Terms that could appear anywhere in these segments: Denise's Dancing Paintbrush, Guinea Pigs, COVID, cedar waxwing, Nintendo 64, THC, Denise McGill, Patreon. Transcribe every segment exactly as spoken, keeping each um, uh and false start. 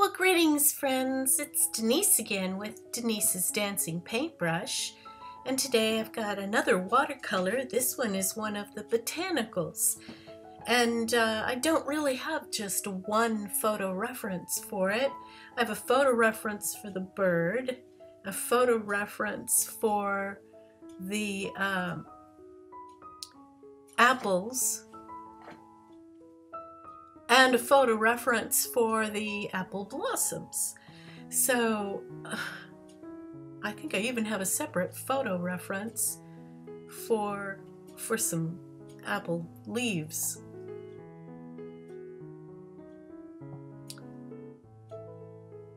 Well, greetings friends, it's Denise again with Denise's Dancing Paintbrush, and today I've got another watercolor. This one is one of the botanicals, and uh, I don't really have just one photo reference for it. I have a photo reference for the bird, a photo reference for the um, apples, and a photo reference for the apple blossoms. So uh, I think I even have a separate photo reference for, for some apple leaves.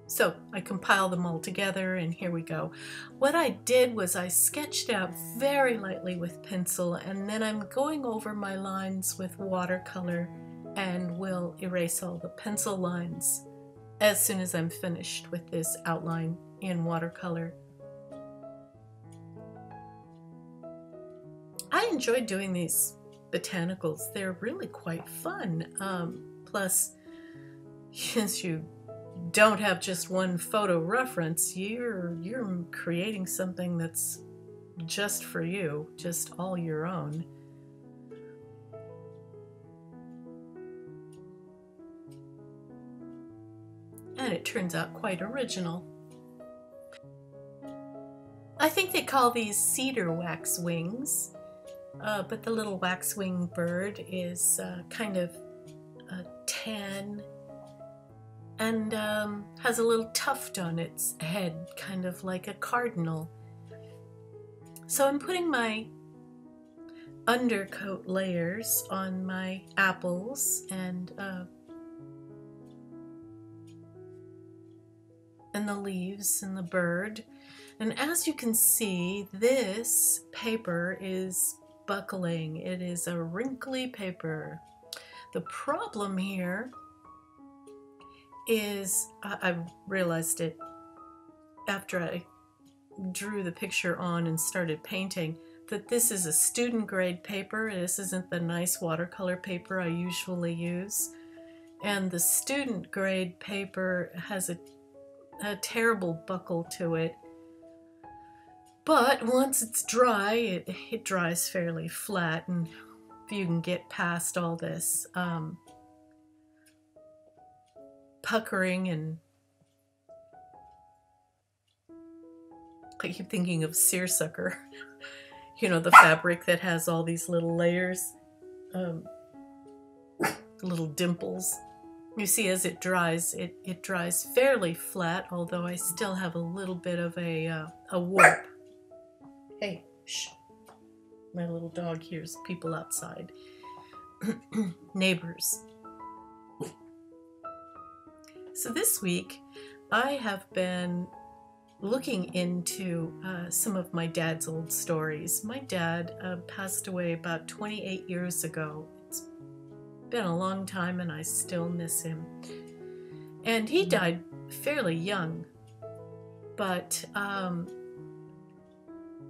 So I compile them all together and here we go. What I did was I sketched out very lightly with pencil, and then I'm going over my lines with watercolor and will erase all the pencil lines as soon as I'm finished with this outline in watercolor. I enjoy doing these botanicals. They're really quite fun. Um, plus, since you don't have just one photo reference, you're, you're creating something that's just for you, just all your own. And it turns out quite original. I think they call these cedar waxwings, uh, but the little waxwing bird is uh, kind of uh, tan and um, has a little tuft on its head, kind of like a cardinal. So I'm putting my undercoat layers on my apples and uh, and the leaves and the bird. And as you can see, this paper is buckling. It is a wrinkly paper. The problem here is, I, I realized it after I drew the picture on and started painting, that this is a student grade paper. This isn't the nice watercolor paper I usually use. And the student grade paper has a a terrible buckle to it, but once it's dry, it, it dries fairly flat, and if you can get past all this um, puckering, and I keep thinking of seersucker, you know, the fabric that has all these little layers, um, little dimples. You see, as it dries, it, it dries fairly flat, although I still have a little bit of a, uh, a warp. Hey, shh. My little dog hears people outside. Neighbors. So this week, I have been looking into uh, some of my dad's old stories. My dad uh, passed away about twenty-eight years ago. Been a long time, and I still miss him. And he died fairly young, but um,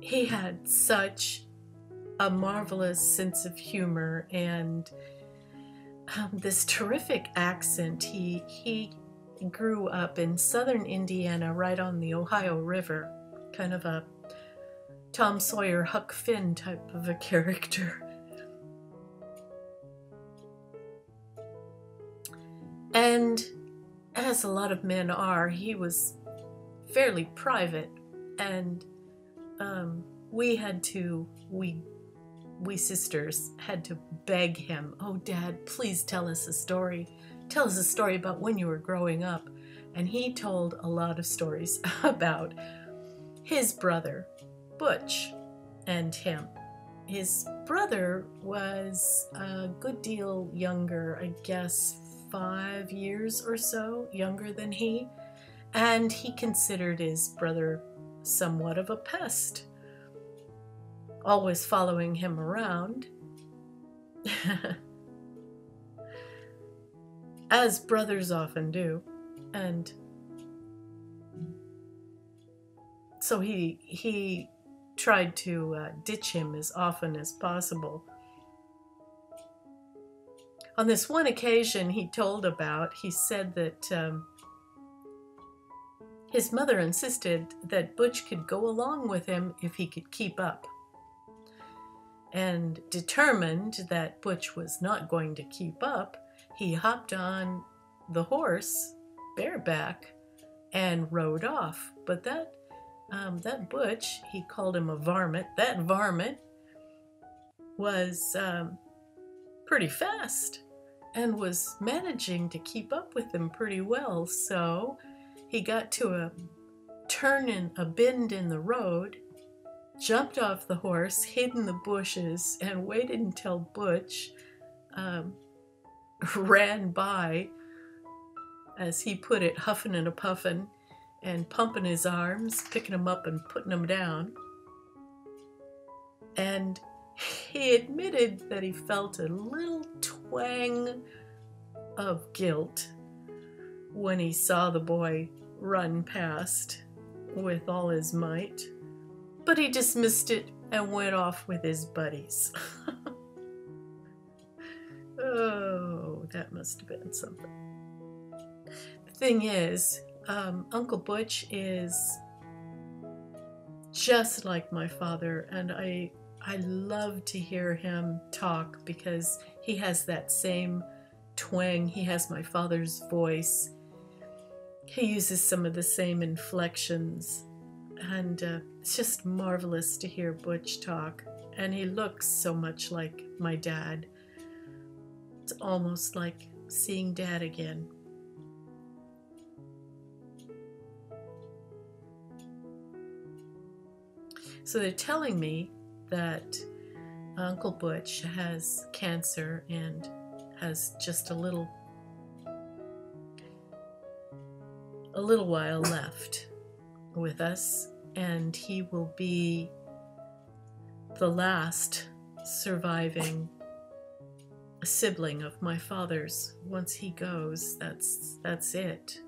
he had such a marvelous sense of humor and um, this terrific accent. He, he grew up in southern Indiana, right on the Ohio River, kind of a Tom Sawyer, Huck Finn type of a character. And as a lot of men are, he was fairly private, and um, we had to, we, we sisters had to beg him, "Oh, Dad, please tell us a story. Tell us a story about when you were growing up." And he told a lot of stories about his brother, Butch, and him. His brother was a good deal younger, I guess, five years or so younger than he, and he considered his brother somewhat of a pest, always following him around. As brothers often do, and so he, he tried to uh, ditch him as often as possible. On this one occasion he told about, he said that um, His mother insisted that Butch could go along with him if he could keep up, and determined that Butch was not going to keep up, he hopped on the horse bareback and rode off. But that um, that Butch, he called him a varmint, that varmint was um, pretty fast and was managing to keep up with him pretty well. So he got to a turn in a bend in the road, jumped off the horse, hid in the bushes, and waited until Butch um, ran by, as he put it, huffing and a puffing, and pumping his arms, picking them up and putting them down. And he admitted that he felt a little twang of guilt when he saw the boy run past with all his might, but he dismissed it and went off with his buddies. Oh, that must have been something. The thing is, um, Uncle Butch is just like my father, and I, I love to hear him talk because he has that same twang. He has my father's voice. He uses some of the same inflections, and uh, it's just marvelous to hear Butch talk, and he looks so much like my dad. It's almost like seeing Dad again. So they're telling me that Uncle Butch has cancer and has just a little a little while left with us, and he will be the last surviving sibling of my father's. Once he goes, that's that's it.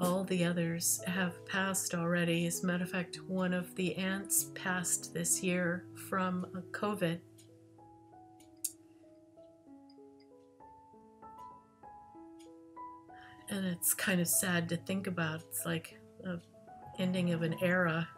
All the others have passed already. As a matter of fact, one of the aunts passed this year from COVID. And it's kind of sad to think about. It's like the ending of an era.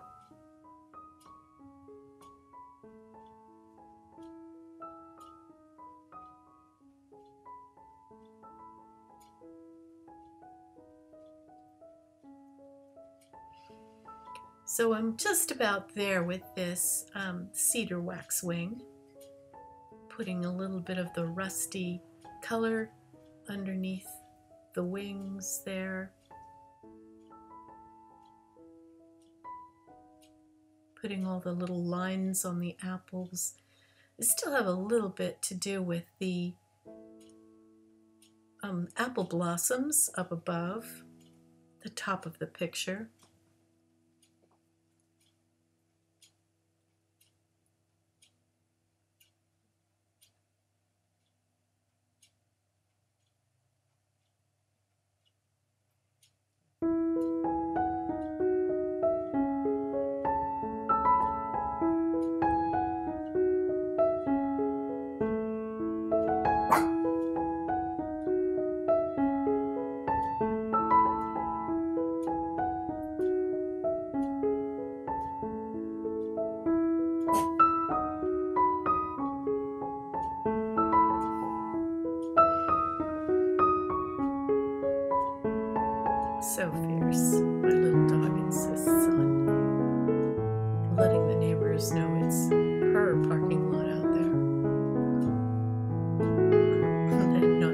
So I'm just about there with this um, cedar waxwing, putting a little bit of the rusty color underneath the wings there, putting all the little lines on the apples. I still have a little bit to do with the um, apple blossoms up above the top of the picture. So fierce. My little dog insists on letting the neighbors know it's her parking lot out there and not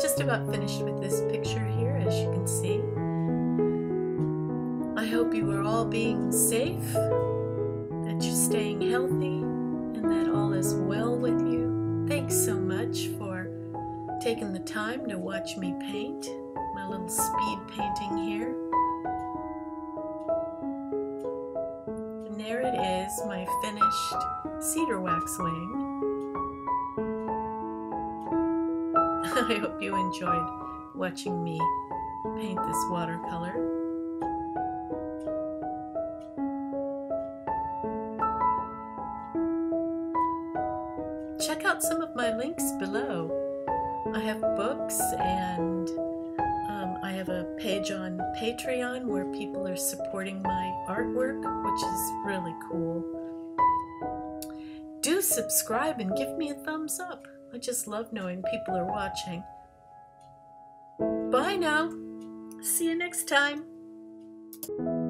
just about finished with this picture here, as you can see. I hope you are all being safe, that you're staying healthy, and that all is well with you. Thanks so much for taking the time to watch me paint my little speed painting here. And there it is, my finished cedar waxwing. I hope you enjoyed watching me paint this watercolor. Check out some of my links below. I have books, and um, I have a page on Patreon where people are supporting my artwork, which is really cool. Do subscribe and give me a thumbs up. I just love knowing people are watching. Bye now. See you next time.